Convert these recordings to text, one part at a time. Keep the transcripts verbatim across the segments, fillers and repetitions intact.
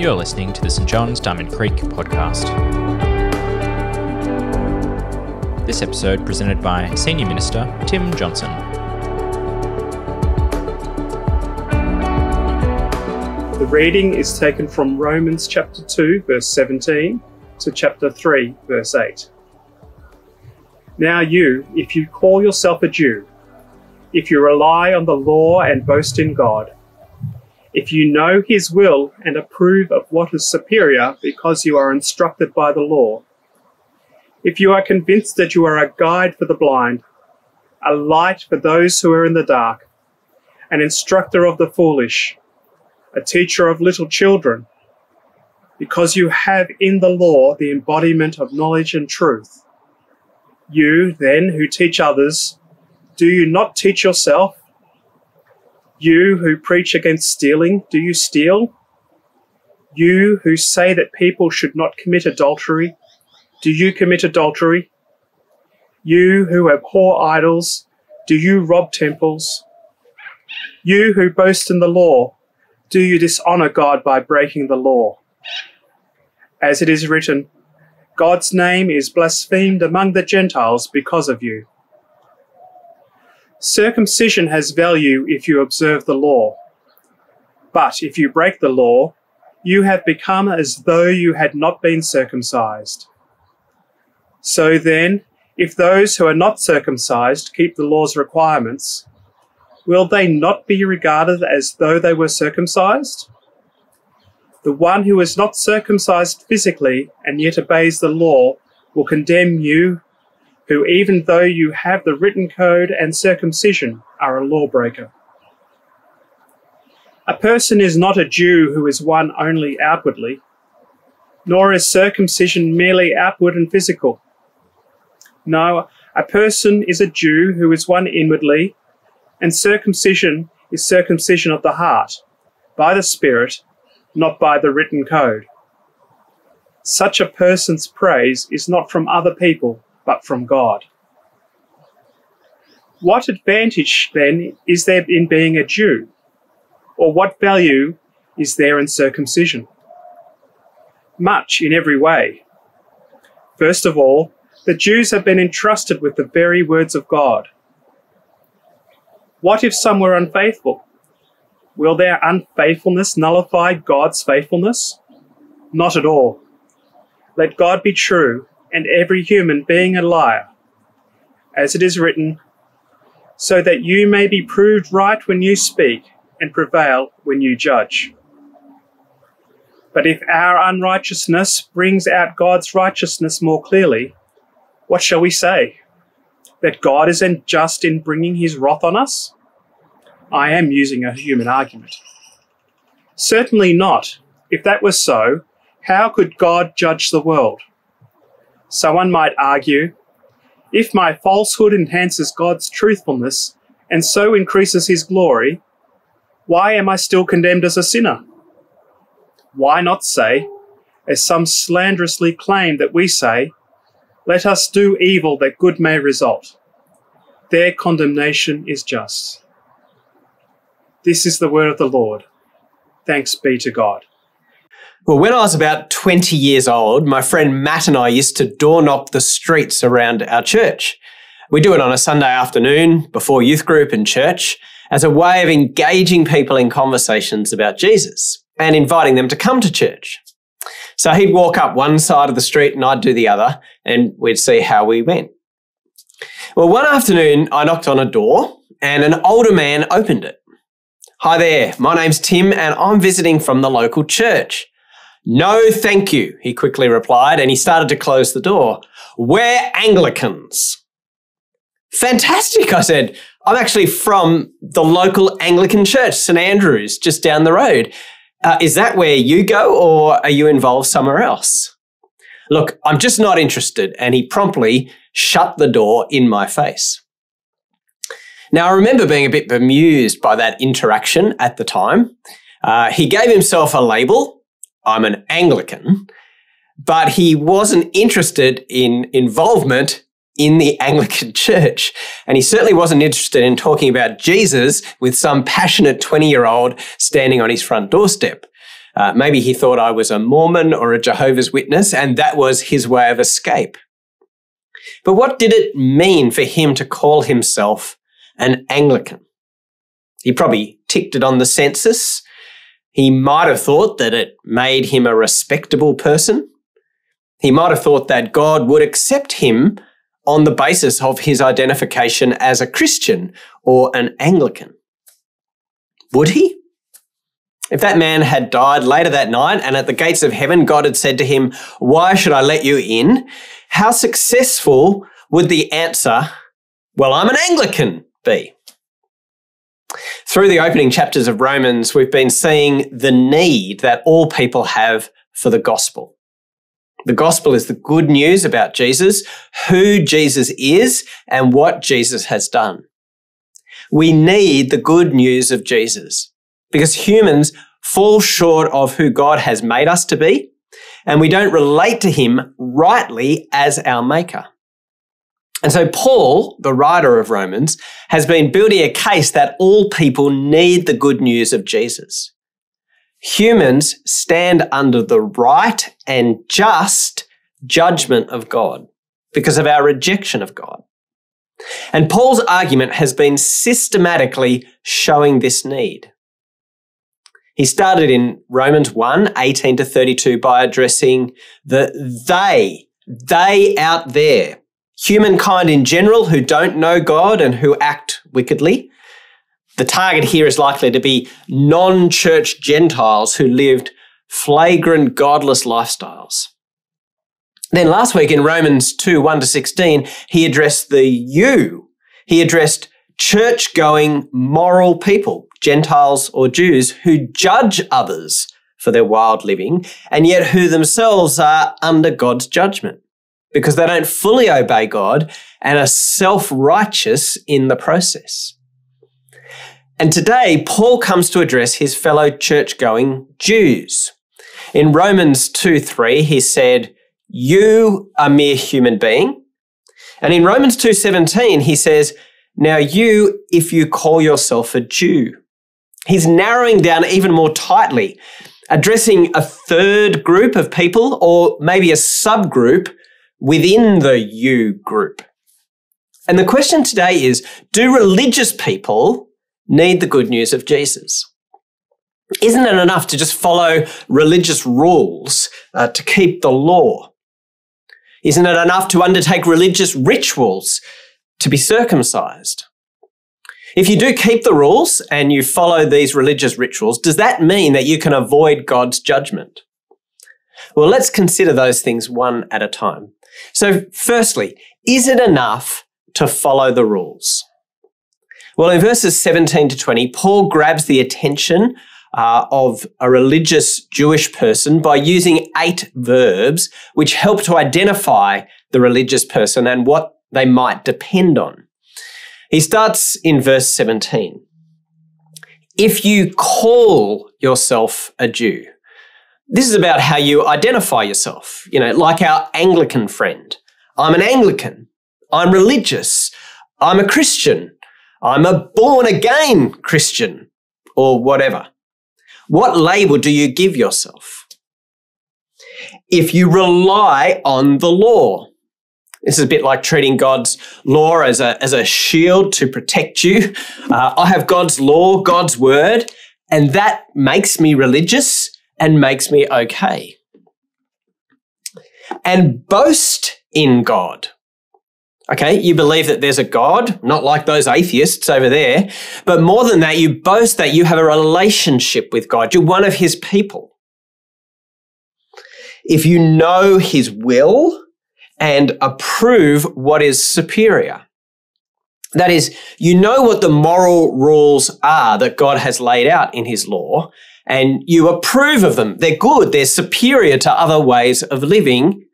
You're listening to the Saint John's Diamond Creek podcast. This episode presented by Senior Minister Tim Johnson. The reading is taken from Romans chapter two, verse seventeen, to chapter three, verse eight. Now you, if you call yourself a Jew, if you rely on the law and boast in God, if you know his will and approve of what is superior because you are instructed by the law, if you are convinced that you are a guide for the blind, a light for those who are in the dark, an instructor of the foolish, a teacher of little children, because you have in the law the embodiment of knowledge and truth, you then who teach others, do you not teach yourself? You who preach against stealing, do you steal? You who say that people should not commit adultery, do you commit adultery? You who abhor idols, do you rob temples? You who boast in the law, do you dishonor God by breaking the law? As it is written, God's name is blasphemed among the Gentiles because of you. Circumcision has value if you observe the law, but if you break the law, you have become as though you had not been circumcised. So then, if those who are not circumcised keep the law's requirements, will they not be regarded as though they were circumcised? The one who is not circumcised physically and yet obeys the law will condemn you, who, even though you have the written code and circumcision, are a lawbreaker. A person is not a Jew who is one only outwardly, nor is circumcision merely outward and physical. No, a person is a Jew who is one inwardly, and circumcision is circumcision of the heart, by the Spirit, not by the written code. Such a person's praise is not from other people, but from God. What advantage, then, is there in being a Jew? Or what value is there in circumcision? Much in every way. First of all, the Jews have been entrusted with the very words of God. What if some were unfaithful? Will their unfaithfulness nullify God's faithfulness? Not at all. Let God be true, and every human being a liar, as it is written, so that you may be proved right when you speak and prevail when you judge. But if our unrighteousness brings out God's righteousness more clearly, what shall we say? That God is unjust in bringing his wrath on us? I am using a human argument. Certainly not. If that were so, how could God judge the world? Someone might argue, if my falsehood enhances God's truthfulness and so increases his glory, why am I still condemned as a sinner? Why not say, as some slanderously claim that we say, let us do evil that good may result. Their condemnation is just. This is the word of the Lord. Thanks be to God. Well, when I was about twenty years old, my friend Matt and I used to door knock the streets around our church. We do it on a Sunday afternoon before youth group and church as a way of engaging people in conversations about Jesus and inviting them to come to church. So he'd walk up one side of the street and I'd do the other, and we'd see how we went. Well, one afternoon I knocked on a door and an older man opened it. Hi there, my name's Tim and I'm visiting from the local church. No, thank you, he quickly replied, and he started to close the door. We're Anglicans. Fantastic, I said. I'm actually from the local Anglican church, Saint Andrew's, just down the road. Uh, is that where you go, or are you involved somewhere else? Look, I'm just not interested, and he promptly shut the door in my face. Now, I remember being a bit bemused by that interaction at the time. Uh, he gave himself a label. I'm an Anglican, but he wasn't interested in involvement in the Anglican church. And he certainly wasn't interested in talking about Jesus with some passionate twenty-year-old standing on his front doorstep. Uh, maybe he thought I was a Mormon or a Jehovah's Witness, and that was his way of escape. But what did it mean for him to call himself an Anglican? He probably ticked it on the census. He might have thought that it made him a respectable person. He might have thought that God would accept him on the basis of his identification as a Christian or an Anglican. Would he? If that man had died later that night and at the gates of heaven God had said to him, "Why should I let you in?" how successful would the answer, "Well, I'm an Anglican," be? Through the opening chapters of Romans, we've been seeing the need that all people have for the gospel. The gospel is the good news about Jesus, who Jesus is, and what Jesus has done. We need the good news of Jesus because humans fall short of who God has made us to be, and we don't relate to him rightly as our maker. And so Paul, the writer of Romans, has been building a case that all people need the good news of Jesus. Humans stand under the right and just judgment of God because of our rejection of God. And Paul's argument has been systematically showing this need. He started in Romans one, eighteen to thirty-two by addressing the they, they out there, humankind in general who don't know God and who act wickedly. The target here is likely to be non-church Gentiles who lived flagrant, godless lifestyles. Then last week in Romans two, one to sixteen, he addressed the you. He addressed church-going moral people, Gentiles or Jews, who judge others for their wild living and yet who themselves are under God's judgment because they don't fully obey God and are self-righteous in the process. And today, Paul comes to address his fellow church-going Jews. In Romans two, three, he said, "You are mere human being." And in Romans two, seventeen, he says, "Now you, if you call yourself a Jew." He's narrowing down even more tightly, addressing a third group of people or maybe a subgroup within the you group. And the question today is, do religious people need the good news of Jesus? Isn't it enough to just follow religious rules, uh, to keep the law? Isn't it enough to undertake religious rituals to be circumcised? If you do keep the rules and you follow these religious rituals, does that mean that you can avoid God's judgment? Well, let's consider those things one at a time. So firstly, is it enough to follow the rules? Well, in verses seventeen to twenty, Paul grabs the attention uh, of a religious Jewish person by using eight verbs which help to identify the religious person and what they might depend on. He starts in verse seventeen. If you call yourself a Jew, this is about how you identify yourself, you know, like our Anglican friend. I'm an Anglican. I'm religious. I'm a Christian. I'm a born-again Christian, or whatever. What label do you give yourself? If you rely on the law, this is a bit like treating God's law as a, as a shield to protect you. Uh, I have God's law, God's word, and that makes me religious and makes me okay. And boast in God. Okay, you believe that there's a God, not like those atheists over there, but more than that, you boast that you have a relationship with God. You're one of his people. If you know his will and approve what is superior, that is, you know what the moral rules are that God has laid out in his law, and you approve of them. They're good. They're superior to other ways of living,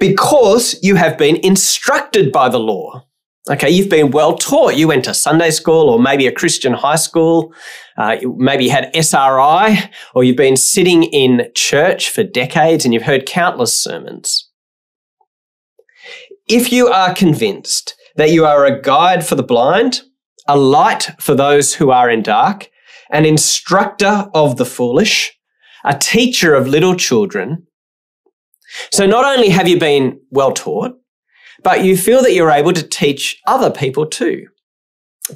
because you have been instructed by the law. Okay, you've been well taught. You went to Sunday school or maybe a Christian high school. Uh, maybe you had S R I, or you've been sitting in church for decades and you've heard countless sermons. If you are convinced that you are a guide for the blind, a light for those who are in dark, an instructor of the foolish, a teacher of little children. So not only have you been well taught, but you feel that you're able to teach other people too.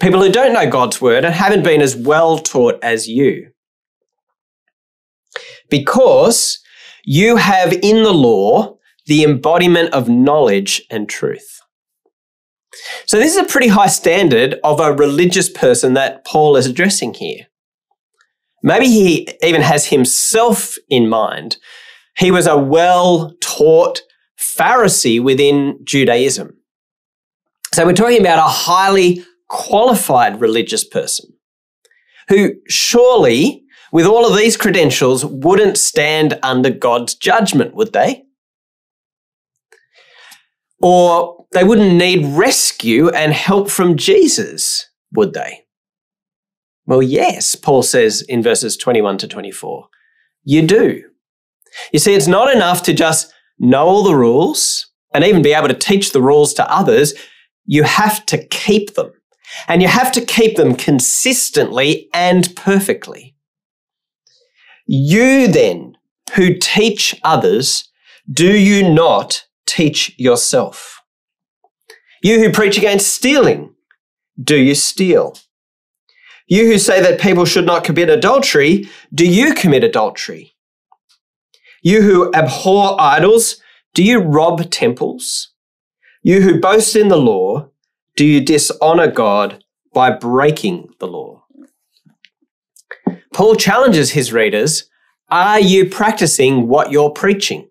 People who don't know God's word and haven't been as well taught as you. Because you have in the law the embodiment of knowledge and truth. So this is a pretty high standard of a religious person that Paul is addressing here. Maybe he even has himself in mind. He was a well-taught Pharisee within Judaism. So we're talking about a highly qualified religious person who surely, with all of these credentials, wouldn't stand under God's judgment, would they? Or they wouldn't need rescue and help from Jesus, would they? Well, yes, Paul says in verses twenty-one to twenty-four, you do. You see, it's not enough to just know all the rules and even be able to teach the rules to others. You have to keep them, and you have to keep them consistently and perfectly. You then, who teach others, do you not teach yourself? You who preach against stealing, do you steal? You who say that people should not commit adultery, do you commit adultery? You who abhor idols, do you rob temples? You who boast in the law, do you dishonor God by breaking the law? Paul challenges his readers, are you practicing what you're preaching?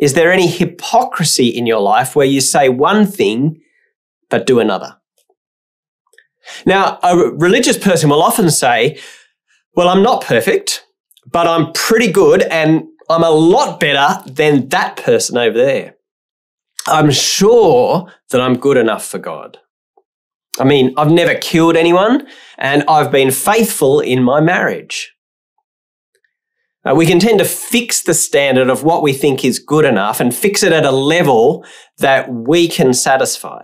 Is there any hypocrisy in your life where you say one thing but do another? Now, a religious person will often say, well, I'm not perfect, but I'm pretty good and I'm a lot better than that person over there. I'm sure that I'm good enough for God. I mean, I've never killed anyone and I've been faithful in my marriage. Uh, we can tend to fix the standard of what we think is good enough and fix it at a level that we can satisfy.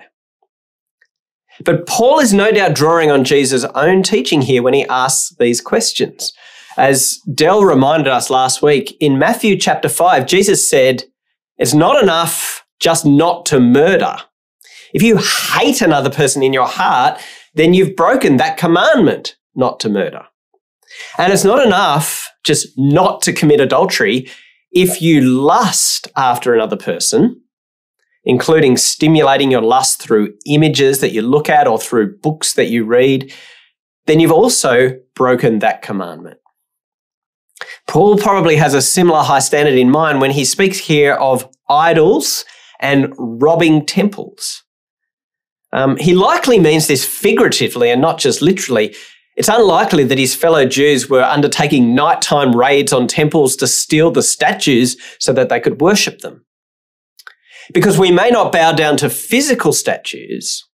But Paul is no doubt drawing on Jesus' own teaching here when he asks these questions. As Del reminded us last week, in Matthew chapter five, Jesus said, it's not enough just not to murder. If you hate another person in your heart, then you've broken that commandment not to murder. And it's not enough just not to commit adultery. If you lust after another person, including stimulating your lust through images that you look at or through books that you read, then you've also broken that commandment. Paul probably has a similar high standard in mind when he speaks here of idols and robbing temples. Um, he likely means this figuratively and not just literally. It's unlikely that his fellow Jews were undertaking nighttime raids on temples to steal the statues so that they could worship them. Because we may not bow down to physical statues,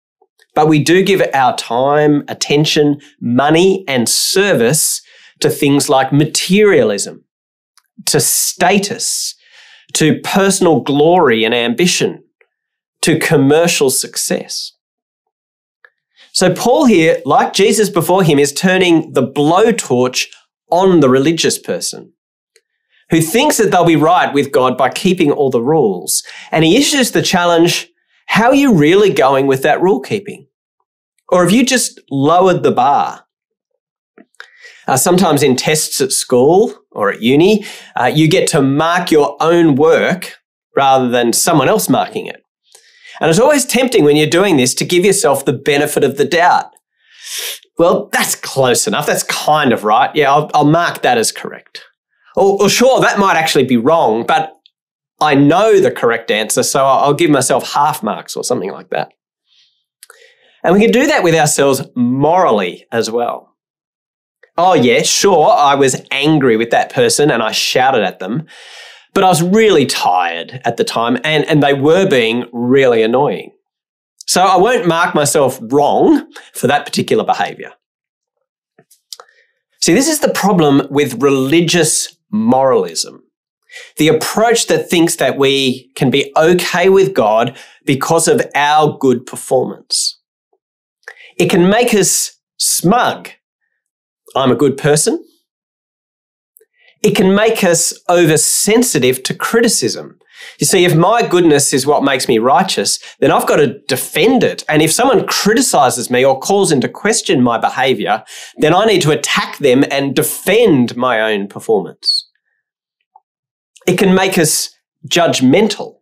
but we do give our time, attention, money, and service to things like materialism, to status, to personal glory and ambition, to commercial success. So Paul here, like Jesus before him, is turning the blowtorch on the religious person who thinks that they'll be right with God by keeping all the rules. And he issues the challenge, how are you really going with that rule keeping? Or have you just lowered the bar? Uh, sometimes in tests at school or at uni, uh, you get to mark your own work rather than someone else marking it. And it's always tempting when you're doing this to give yourself the benefit of the doubt. Well, that's close enough. That's kind of right. Yeah, I'll, I'll mark that as correct. Or, or sure, that might actually be wrong, but I know the correct answer, so I'll give myself half marks or something like that. And we can do that with ourselves morally as well. Oh, yeah, sure, I was angry with that person and I shouted at them, but I was really tired at the time and, and they were being really annoying. So I won't mark myself wrong for that particular behaviour. See, this is the problem with religious moralism, the approach that thinks that we can be okay with God because of our good performance. It can make us smug I'm a good person. It can make us oversensitive to criticism. You see, if my goodness is what makes me righteous, then I've got to defend it. And if someone criticises me or calls into question my behaviour, then I need to attack them and defend my own performance. It can make us judgmental.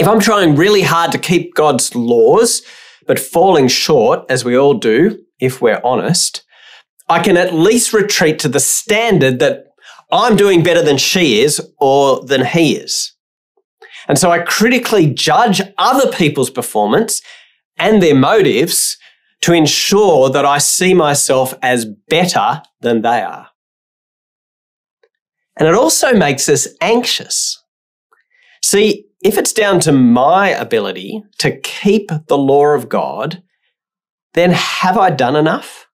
If I'm trying really hard to keep God's laws, but falling short, as we all do, if we're honest, I can at least retreat to the standard that I'm doing better than she is or than he is. And so I critically judge other people's performance and their motives to ensure that I see myself as better than they are. And it also makes us anxious. See, if it's down to my ability to keep the law of God, then have I done enough?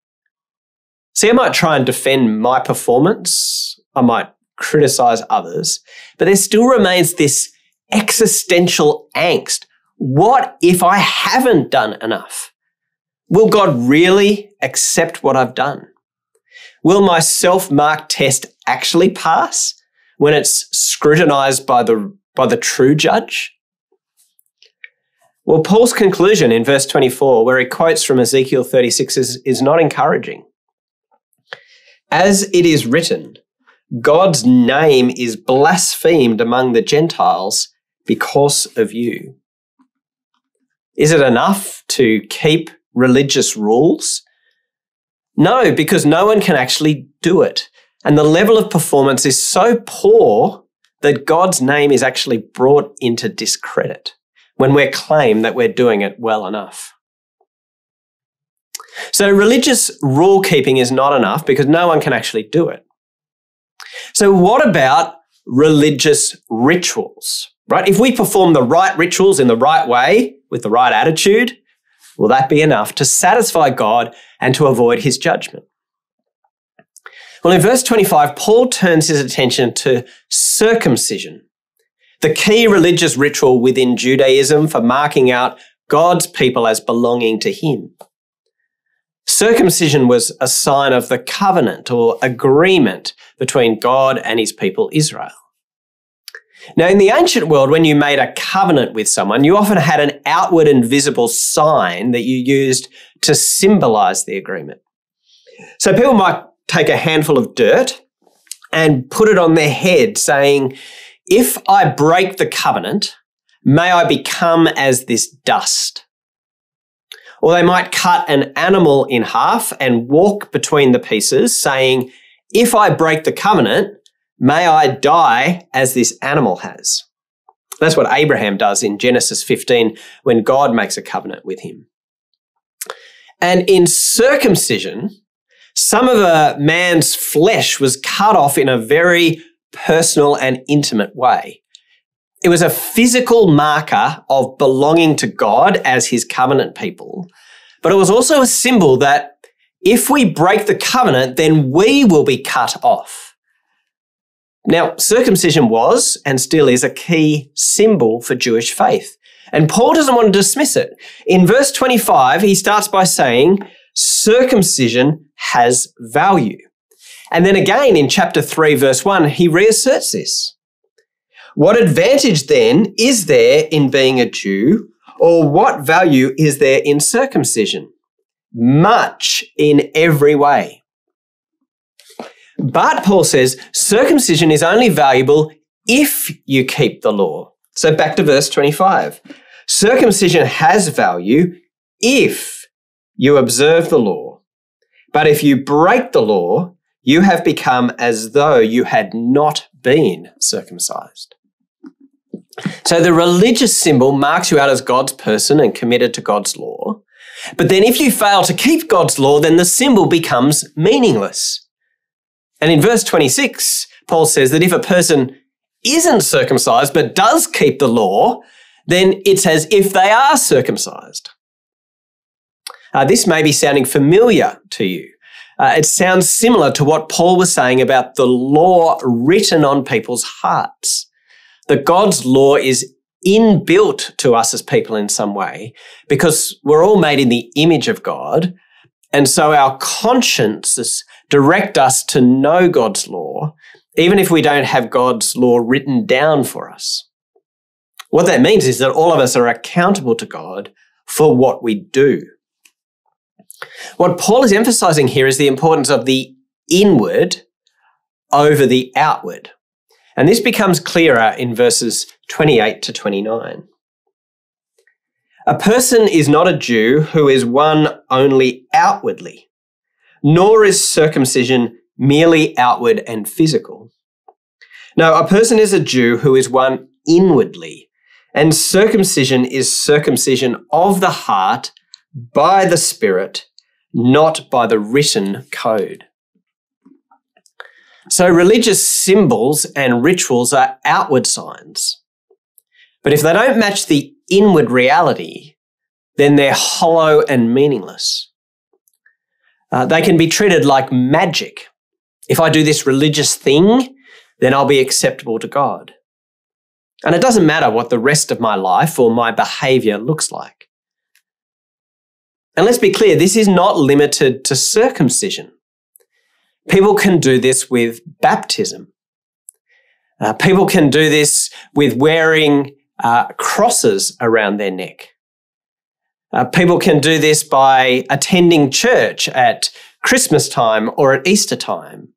See, I might try and defend my performance, I might criticise others, but there still remains this existential angst. What if I haven't done enough? Will God really accept what I've done? Will my self-mark test actually pass when it's scrutinised by the, by the true judge? Well, Paul's conclusion in verse twenty-four, where he quotes from Ezekiel thirty-six, is, is not encouraging. As it is written, God's name is blasphemed among the Gentiles because of you. Is it enough to keep religious rules? No, because no one can actually do it. And the level of performance is so poor that God's name is actually brought into discredit when we claim that we're doing it well enough. So religious rule keeping is not enough because no one can actually do it. So what about religious rituals, right? If we perform the right rituals in the right way with the right attitude, will that be enough to satisfy God and to avoid his judgment? Well, in verse twenty-five, Paul turns his attention to circumcision, the key religious ritual within Judaism for marking out God's people as belonging to him. Circumcision was a sign of the covenant or agreement between God and his people Israel. Now, in the ancient world, when you made a covenant with someone, you often had an outward and visible sign that you used to symbolize the agreement. So people might take a handful of dirt and put it on their head saying, if I break the covenant, may I become as this dust. Or they might cut an animal in half and walk between the pieces saying, if I break the covenant, may I die as this animal has. That's what Abraham does in Genesis fifteen when God makes a covenant with him. And in circumcision, some of a man's flesh was cut off in a very personal and intimate way. It was a physical marker of belonging to God as his covenant people, but it was also a symbol that if we break the covenant, then we will be cut off. Now, circumcision was and still is a key symbol for Jewish faith, and Paul doesn't want to dismiss it. In verse twenty-five, he starts by saying, circumcision has value. And then again in chapter three, verse one, he reasserts this. What advantage then is there in being a Jew, or what value is there in circumcision? Much in every way. But Paul says circumcision is only valuable if you keep the law. So back to verse twenty-five. Circumcision has value if you observe the law. But if you break the law, you have become as though you had not been circumcised. So the religious symbol marks you out as God's person and committed to God's law. But then if you fail to keep God's law, then the symbol becomes meaningless. And in verse twenty-six, Paul says that if a person isn't circumcised but does keep the law, then it's as if they are circumcised. Uh, this may be sounding familiar to you. Uh, it sounds similar to what Paul was saying about the law written on people's hearts, that God's law is inbuilt to us as people in some way because we're all made in the image of God And so our consciences direct us to know God's law, even if we don't have God's law written down for us. What that means is that all of us are accountable to God for what we do. What Paul is emphasizing here is the importance of the inward over the outward. And this becomes clearer in verses twenty-eight to twenty-nine. A person is not a Jew who is one only outwardly, nor is circumcision merely outward and physical. No, a person is a Jew who is one inwardly, and circumcision is circumcision of the heart by the Spirit, not by the written code. So religious symbols and rituals are outward signs, but if they don't match the inward reality, then they're hollow and meaningless. Uh, they can be treated like magic. If I do this religious thing, then I'll be acceptable to God. And it doesn't matter what the rest of my life or my behavior looks like. And let's be clear, this is not limited to circumcision. People can do this with baptism. Uh, people can do this with wearing uh, crosses around their neck. Uh, people can do this by attending church at Christmas time or at Easter time,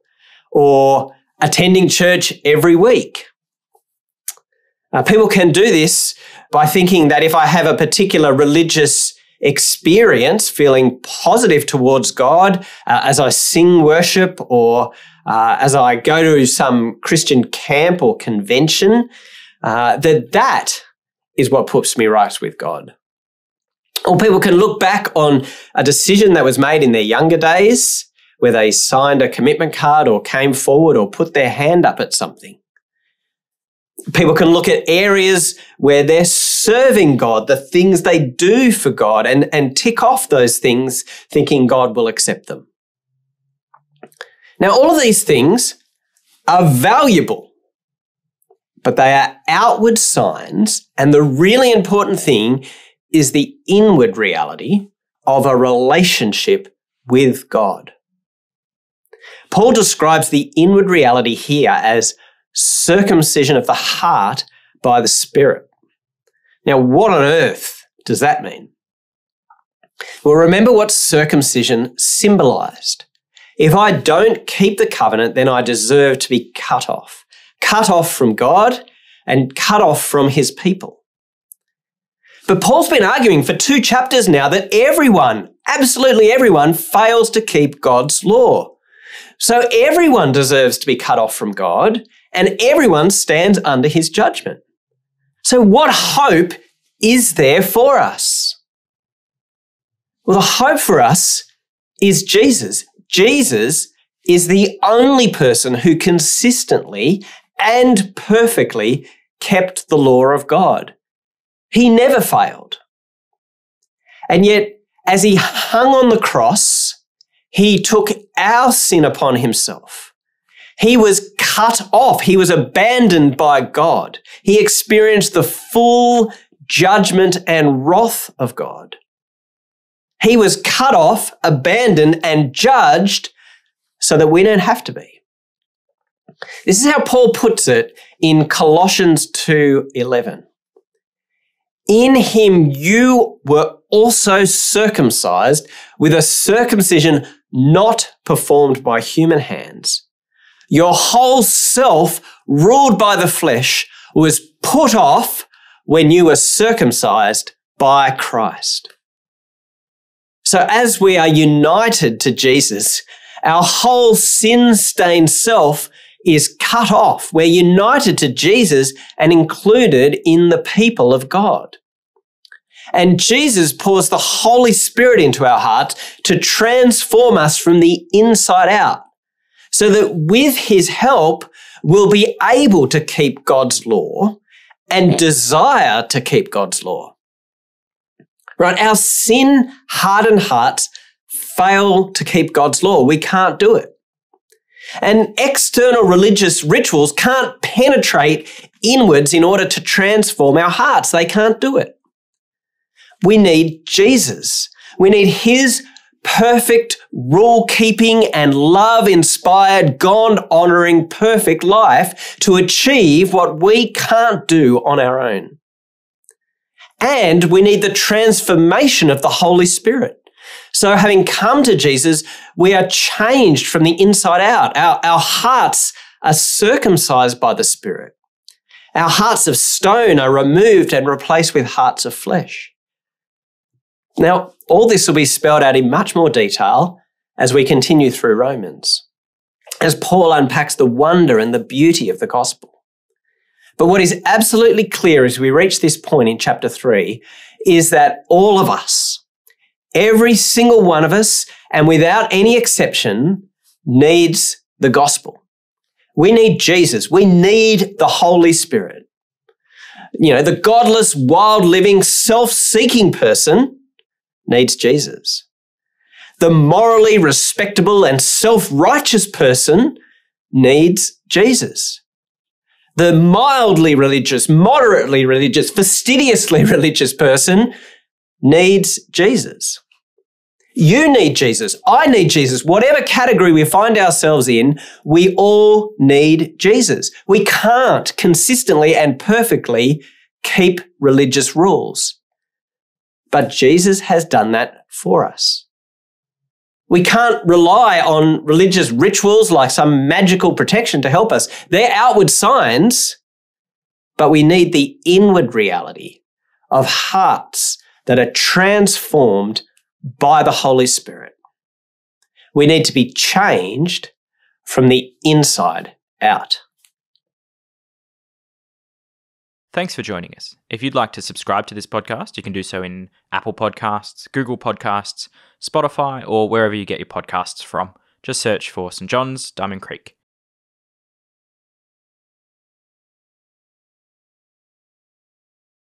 or attending church every week. Uh, people can do this by thinking that if I have a particular religious experience, feeling positive towards God uh, as I sing worship or uh, as I go to some Christian camp or convention, uh, that that is what puts me right with God. Or people can look back on a decision that was made in their younger days where they signed a commitment card or came forward or put their hand up at something. People can look at areas where they're serving God, the things they do for God, and, and tick off those things thinking God will accept them. Now, all of these things are valuable, but they are outward signs, and the really important thing is the inward reality of a relationship with God. Paul describes the inward reality here as circumcision of the heart by the Spirit. Now, what on earth does that mean? Well, remember what circumcision symbolized. If I don't keep the covenant, then I deserve to be cut off, cut off from God and cut off from his people. But Paul's been arguing for two chapters now that everyone, absolutely everyone, fails to keep God's law. So everyone deserves to be cut off from God, and everyone stands under his judgment. So what hope is there for us? Well, the hope for us is Jesus. Jesus is the only person who consistently and perfectly kept the law of God. He never failed. And yet, as he hung on the cross, he took our sin upon himself. He was cut off. He was abandoned by God. He experienced the full judgment and wrath of God. He was cut off, abandoned, and judged so that we don't have to be. This is how Paul puts it in Colossians two eleven. In him you were also circumcised with a circumcision not performed by human hands. Your whole self, ruled by the flesh, was put off when you were circumcised by Christ. So as we are united to Jesus, our whole sin-stained self is cut off. We're united to Jesus and included in the people of God. And Jesus pours the Holy Spirit into our hearts to transform us from the inside out, so that with his help, we'll be able to keep God's law and desire to keep God's law. Right? Our sin-hardened hearts fail to keep God's law. We can't do it. And external religious rituals can't penetrate inwards in order to transform our hearts. They can't do it. We need Jesus. We need his perfect, rule-keeping and love-inspired, God-honoring, perfect life to achieve what we can't do on our own. And we need the transformation of the Holy Spirit. So having come to Jesus, we are changed from the inside out. Our, our hearts are circumcised by the Spirit. Our hearts of stone are removed and replaced with hearts of flesh. Now, all this will be spelled out in much more detail as we continue through Romans, as Paul unpacks the wonder and the beauty of the gospel. But what is absolutely clear as we reach this point in chapter three is that all of us, every single one of us, and without any exception, needs the gospel. We need Jesus. We need the Holy Spirit. You know, the godless, wild-living, self-seeking person needs Jesus. The morally respectable and self-righteous person needs Jesus. The mildly religious, moderately religious, fastidiously religious person needs Jesus. You need Jesus. I need Jesus. Whatever category we find ourselves in, we all need Jesus. We can't consistently and perfectly keep religious rules. But Jesus has done that for us. We can't rely on religious rituals like some magical protection to help us. They're outward signs, but we need the inward reality of hearts that are transformed by the Holy Spirit. We need to be changed from the inside out. Thanks for joining us. If you'd like to subscribe to this podcast, you can do so in Apple Podcasts, Google Podcasts, Spotify, or wherever you get your podcasts from. Just search for Saint John's Diamond Creek.